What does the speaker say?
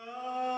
Say